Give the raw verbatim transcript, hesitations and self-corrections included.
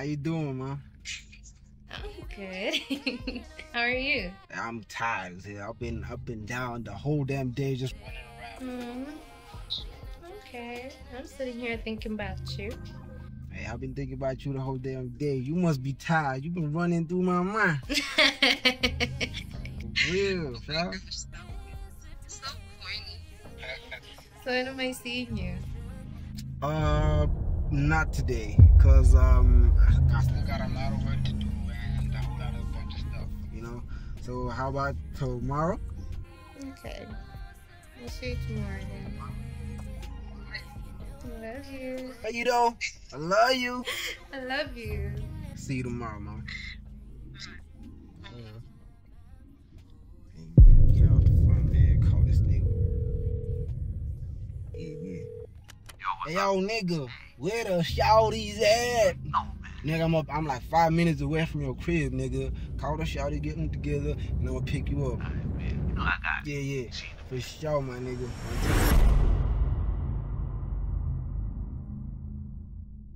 How you doing, Mom? I'm good. How are you? I'm tired as hell. I've been up and down the whole damn day just running around. Mm-hmm. Okay. I'm sitting here thinking about you. Hey, I've been thinking about you the whole damn day. You must be tired. You've been running through my mind. For real, bro. So corny. So when am I seeing you? Uh, not today, cause um, I still got a lot of work to do and a whole lot of bunch of stuff, you know. So how about tomorrow? Okay, we'll see you tomorrow then. I love you. How you doing? I love you. I love you. See you tomorrow, Mom. Hey, yo, nigga, where the shawty's at? No, man. Nigga, I'm up, I'm like five minutes away from your crib, nigga. Call the shawty, get them together, and I'm gonna pick you up. All right, man. You know I got it. Yeah, yeah. For sure, my nigga.